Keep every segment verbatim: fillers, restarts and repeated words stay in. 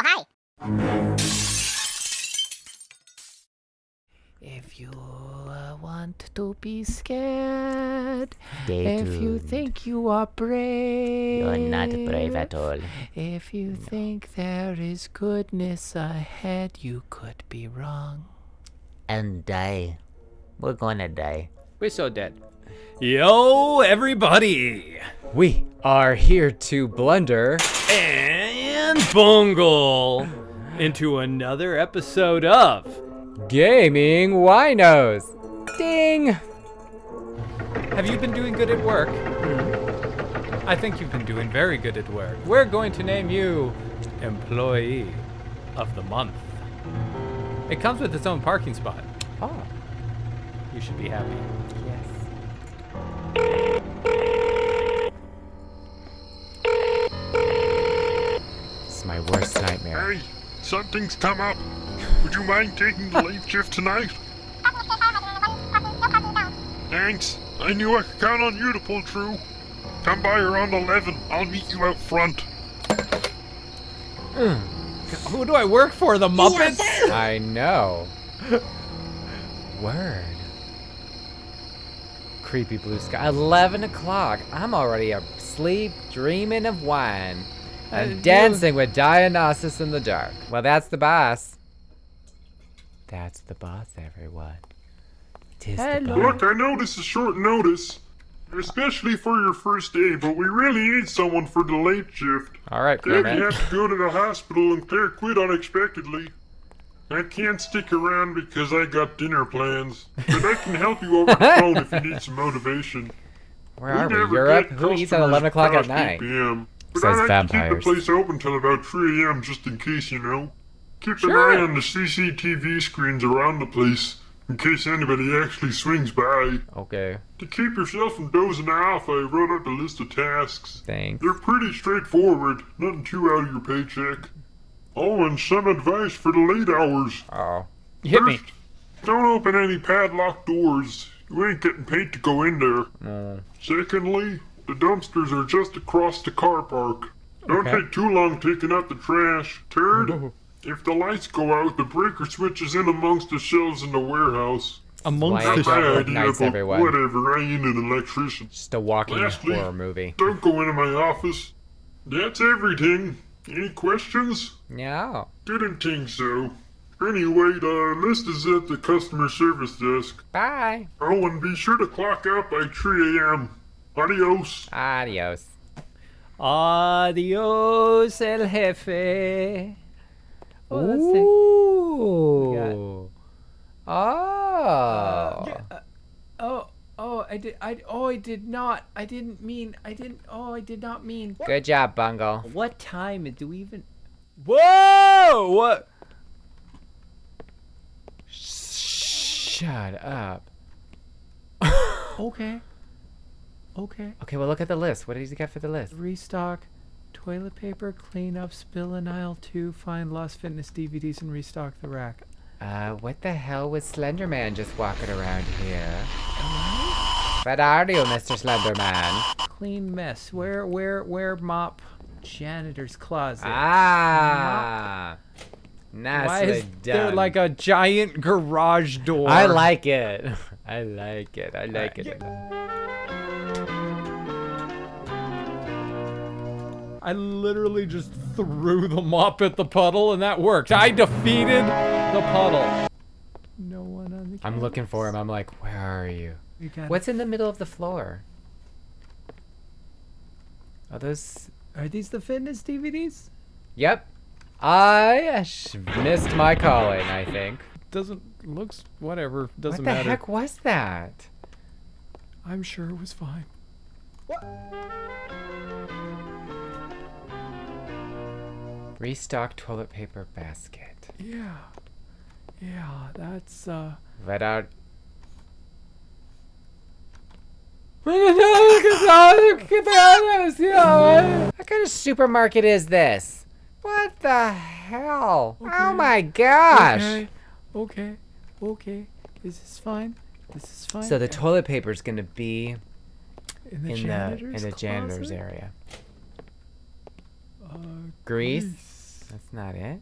Oh, hi. If you want to be scared, stay tuned. If you think you are brave, you're not brave at all. If you no. think there is goodness ahead, you could be wrong. And die. We're gonna die. We're so dead. Yo, everybody! We are here to blunder and bungle into another episode of Gaming Wineos. Ding! Have you been doing good at work? Mm-hmm. I think you've been doing very good at work. We're going to name you Employee of the Month. It comes with its own parking spot. Oh. You should be happy. Yes. It's my worst nightmare. Hey, something's come up. Would you mind taking the late shift tonight? Thanks. I knew I could count on you to pull through. Come by around eleven. I'll meet you out front. Mm. Who do I work for? The Muppets? Yes. I know. Word. Creepy blue sky. eleven o'clock. I'm already asleep, dreaming of wine. And dancing with Dionysus in the dark. Well, that's the boss. That's the boss, everyone. Tis the boss. Look, I know this is short notice, especially for your first day, but we really need someone for the late shift. All right, Clement. Davey had to go to the hospital and Claire quit unexpectedly. I can't stick around because I got dinner plans, but I can help you over the phone if you need some motivation. Where we are we? Europe? Who eats at eleven o'clock at night? P M But I like vampires. To keep the place open till about three A M just in case, you know. Keep sure. an eye on the C C T V screens around the place, in case anybody actually swings by. Okay. To keep yourself from dozing off, I wrote out a list of tasks. Thanks. They're pretty straightforward, nothing too out of your paycheck. Oh, and some advice for the late hours. Oh. Hit First, me. Don't open any padlocked doors. You ain't getting paid to go in there. Mm. Secondly, the dumpsters are just across the car park. Don't okay. take too long taking out the trash. Third, if the lights go out, the breaker switches in amongst the shelves in the warehouse. Amongst the shelves? Nice, everyone. Whatever, I ain't an electrician. Just a walking Lastly, horror movie. Don't go into my office. That's everything. Any questions? No. Didn't think so. Anyway, the list is at the customer service desk. Bye. Oh, and be sure to clock out by three A M Adios. Adios. Adios, el jefe. Oh, that's Ooh. Oh. Uh, yeah, uh, oh. Oh, I did. I oh, I did not. I didn't mean. I didn't. Oh, I did not mean. Good job, Bungle. What time do we even? Whoa! What? Shut up. Okay. Okay. Okay. Well, look at the list. What did he get for the list? Restock. Toilet paper, clean up, spill in aisle two, find lost fitness D V Ds, and restock the rack. Uh, what the hell was Slenderman just walking around here? What are you, Mister Slenderman? Clean mess. Where, where, where mop? Janitor's closet. Ah! Nicely Why is done. There like a giant garage door? I like it. I like it. I like uh, it. Yeah. I literally just threw the mop at the puddle, and that worked. I defeated the puddle. No one on the campus. I'm looking for him. I'm like, where are you? What's in the middle of the floor? Are those? Are these the fitness D V Ds? Yep. I missed my calling. I think. Doesn't looks whatever. Doesn't matter. What the heck was that? I'm sure it was fine. What? Restock toilet paper basket. Yeah. Yeah, that's uh let out What kind of supermarket is this? What the hell? Okay. Oh my gosh. Okay. Okay. Okay. This is fine. This is fine. So the toilet paper is gonna be in the in janitor's, the, in the janitor's area. Uh, Grease. That's not it?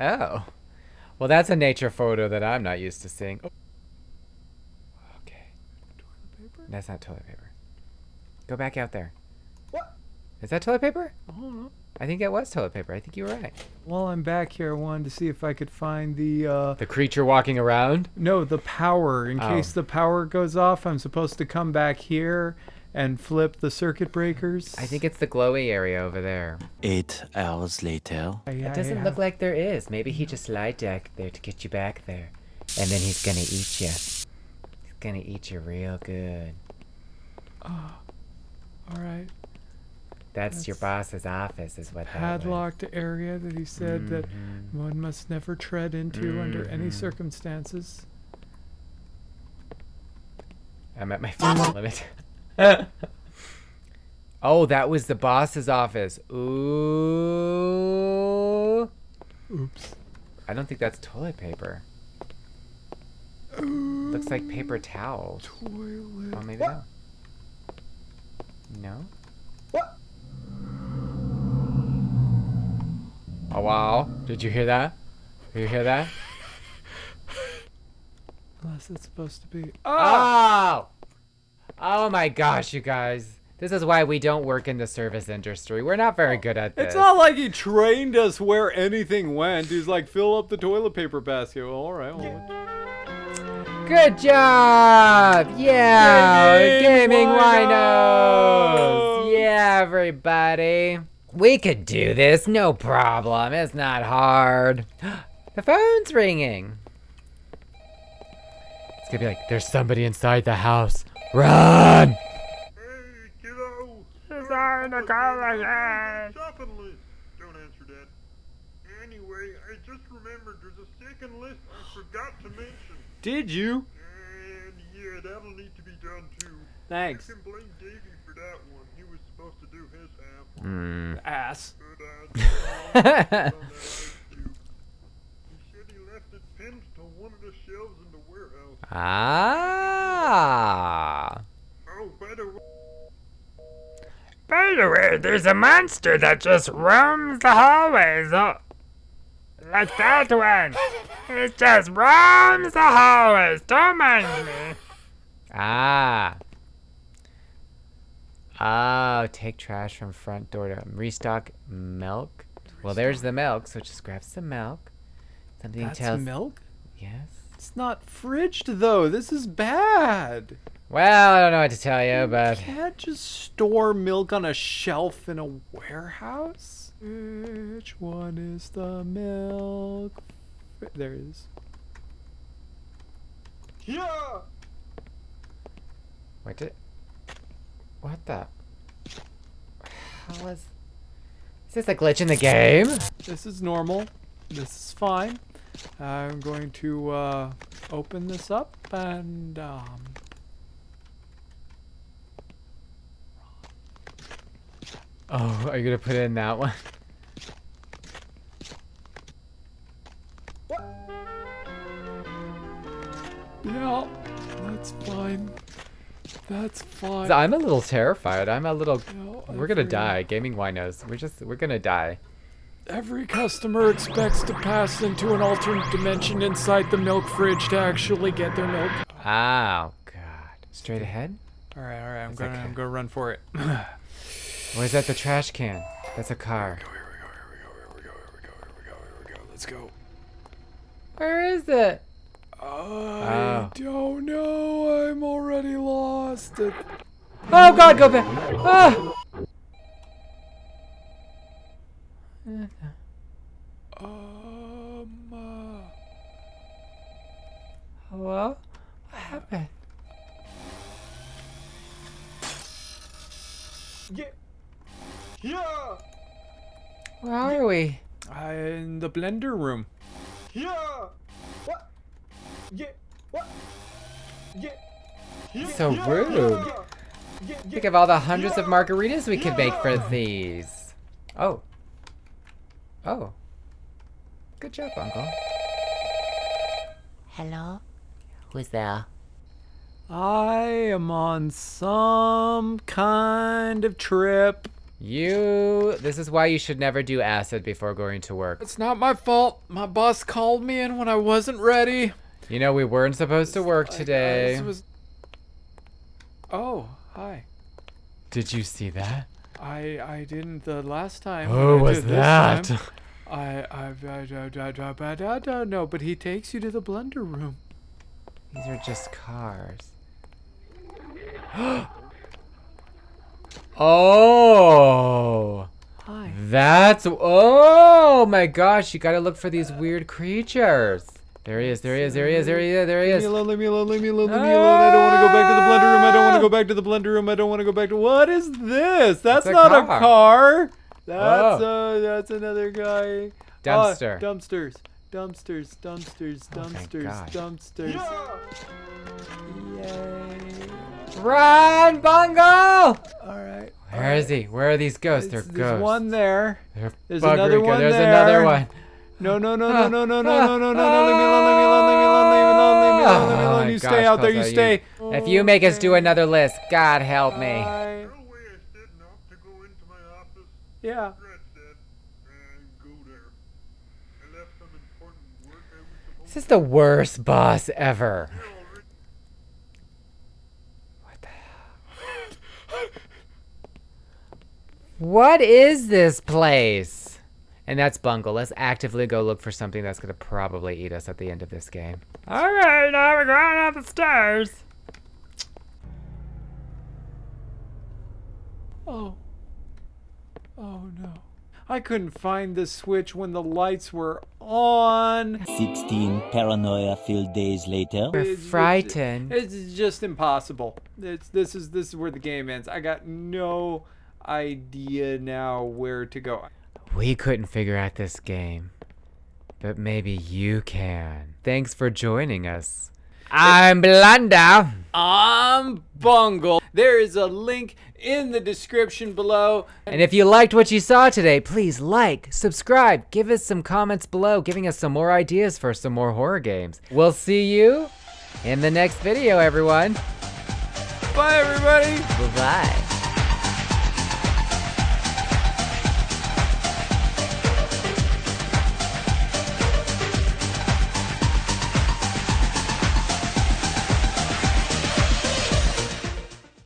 Oh. Well, that's a nature photo that I'm not used to seeing. Oh. Okay. Toilet paper? That's not toilet paper. Go back out there. What? Is that toilet paper? I don't know. I think that was toilet paper. I think you were right. While I'm back here, I wanted to see if I could find the... Uh, the creature walking around? No, the power. In oh. case the power goes off, I'm supposed to come back here and flip the circuit breakers. I think it's the glowy area over there. Eight hours later. It doesn't look like there is. Maybe he just lied back there to get you back there. And then he's gonna eat you. He's gonna eat you real good. Oh, all right. That's, That's your boss's office, is what that was. Padlocked area that he said mm-hmm. that one must never tread into mm-hmm. under any circumstances. I'm at my phone limit. Oh, that was the boss's office. Ooh. Oops. I don't think that's toilet paper. Um, Looks like paper towels. Toilet. Oh, maybe not. No. What? Oh, wow. Did you hear that? Did you hear that? Unless it's supposed to be... Oh! Oh my gosh, you guys. This is why we don't work in the service industry. We're not very good at this. It's not like he trained us where anything went. He's like, fill up the toilet paper basket. Well, all right. Well. Good job. Yeah. Gaming, Gaming Wineos. Wineos. Yeah, everybody. We could do this, no problem. It's not hard. The phone's ringing. It's gonna be like, there's somebody inside the house. Run! Hey, kiddo. Sorry to call again. Stop and list. Don't answer that. Anyway, I just remembered there's a second list I forgot to mention. Did you? And yeah, that'll need to be done too. Thanks. You can blame Davey for that one. He was supposed to do his apple. Mm. Ass. But, uh, he said he left his pins to one of the shelves in the warehouse. Ah. Oh, by the way. By the way, there's a monster that just roams the hallways. Oh, like that one. It just roams the hallways. Don't mind me. Ah. Oh, take trash from front door to restock milk. Restock. Well, there's the milk, so just grab some milk. Something That's tells milk? Yes. It's not fridged though. This is bad. Well, I don't know what to tell you, you but you can't just store milk on a shelf in a warehouse. Which one is the milk? There it is. Yeah. Wait, did... What the? How is... Is this a glitch in the game? This is normal. This is fine. I'm going to uh, open this up and um... oh, are you gonna put in that one? Yeah, that's fine. That's fine. I'm a little terrified. I'm a little. No, we're gonna die. Gaming Wineos. We're just. We're gonna die. Every customer expects to pass into an alternate dimension inside the milk fridge to actually get their milk. Oh God! Straight ahead. All right, all right. I'm gonna. I'm gonna run for it. Where's that? The trash can. That's a car. Here we go. Here we go. Here we go. Here we go. Here we go. Here we go. Let's go. Where is it? I oh. don't know. I'm already lost. It oh God, go back. Oh. Um. Uh... Hello? What happened? Yeah. Yeah. Where are we? Uh, in the blender room. Yeah. What? Yeah. What? Yeah. Yeah. So rude. Yeah. Yeah. Think of all the hundreds yeah. of margaritas we yeah. could make for these. Oh. Oh. Good job, Uncle. Hello? Who's there? I am on some kind of trip. You, this is why you should never do acid before going to work. It's not my fault. My boss called me in when I wasn't ready. You know, we weren't supposed to work today. This was... Oh, hi. Did you see that? I I didn't the last time. Who was that? I I I I don't know, but he takes you to the blender room. These are just cars. Oh. Hi. That's, oh my gosh, you gotta look for these weird creatures. There he is, there he is, there he is, there he is, there he is. Leave me alone, leave me alone, leave me alone, leave me alone. I don't want to go back to the blender room. I don't want to go back to the blender room. I don't want to go back to, what is this? That's not a car. That's a, that's another guy. Dumpster. Oh, dumpsters, dumpsters, dumpsters, dumpsters, oh dumpsters. Yeah. Yay. Run, Bungle! All right. Where all is right. he? Where are these ghosts? There's, They're there's ghosts. There's one there. They're there's another one there's there. There's another one. No, no, no, no, no, no, no, no, no, no, no, no, leave me alone, leave me alone, leave me alone, leave me alone, leave me alone, leave me alone, you stay out there, you stay. If you make us do another list, God help me. Yeah. This is the worst boss ever. What the hell? What is this place? And that's Bungle. Let's actively go look for something that's gonna probably eat us at the end of this game. All right, now we're going up the stairs. Oh. Oh no. I couldn't find the switch when the lights were on. sixteen paranoia-filled days later. We're frightened. It's, it's just impossible. It's this is this is where the game ends. I got no idea now where to go. We couldn't figure out this game, but maybe you can. Thanks for joining us. I'm Blunder. I'm Bungle. There is a link in the description below. And if you liked what you saw today, please like, subscribe, give us some comments below, giving us some more ideas for some more horror games. We'll see you in the next video, everyone. Bye, everybody. Bye-bye.